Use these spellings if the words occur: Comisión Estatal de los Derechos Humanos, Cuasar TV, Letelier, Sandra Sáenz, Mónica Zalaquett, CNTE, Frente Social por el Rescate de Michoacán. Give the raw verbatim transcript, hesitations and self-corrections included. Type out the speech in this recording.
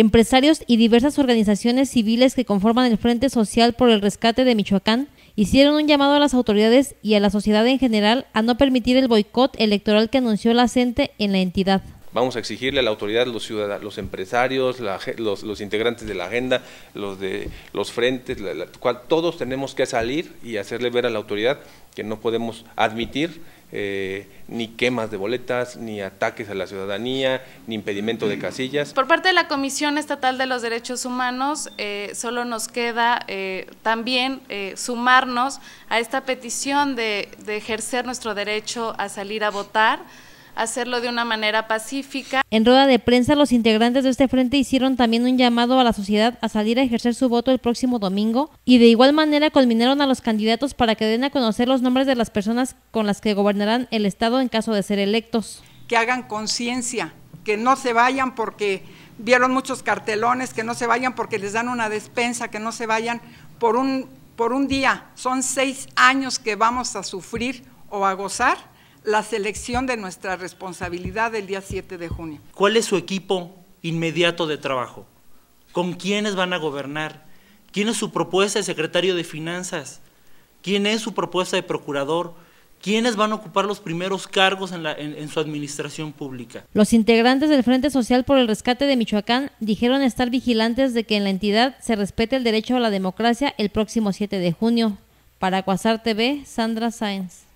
Empresarios y diversas organizaciones civiles que conforman el Frente Social por el Rescate de Michoacán hicieron un llamado a las autoridades y a la sociedad en general a no permitir el boicot electoral que anunció la C N T E en la entidad. Vamos a exigirle a la autoridad, los ciudadanos, los empresarios, la, los, los integrantes de la agenda, los de los frentes, la, la, todos tenemos que salir y hacerle ver a la autoridad que no podemos admitir eh, ni quemas de boletas, ni ataques a la ciudadanía, ni impedimento de casillas. Por parte de la Comisión Estatal de los Derechos Humanos, eh, solo nos queda eh, también eh, sumarnos a esta petición de, de ejercer nuestro derecho a salir a votar, hacerlo de una manera pacífica. En rueda de prensa, los integrantes de este frente hicieron también un llamado a la sociedad a salir a ejercer su voto el próximo domingo y de igual manera conminaron a los candidatos para que den a conocer los nombres de las personas con las que gobernarán el estado en caso de ser electos. Que hagan conciencia, que no se vayan porque vieron muchos cartelones, que no se vayan porque les dan una despensa, que no se vayan por un, por un día. Son seis años que vamos a sufrir o a gozar la selección de nuestra responsabilidad del día siete de junio. ¿Cuál es su equipo inmediato de trabajo? ¿Con quiénes van a gobernar? ¿Quién es su propuesta de secretario de Finanzas? ¿Quién es su propuesta de procurador? ¿Quiénes van a ocupar los primeros cargos en, la, en, en su administración pública? Los integrantes del Frente Social por el Rescate de Michoacán dijeron estar vigilantes de que en la entidad se respete el derecho a la democracia el próximo siete de junio. Para Cuasar T V, Sandra Sáenz.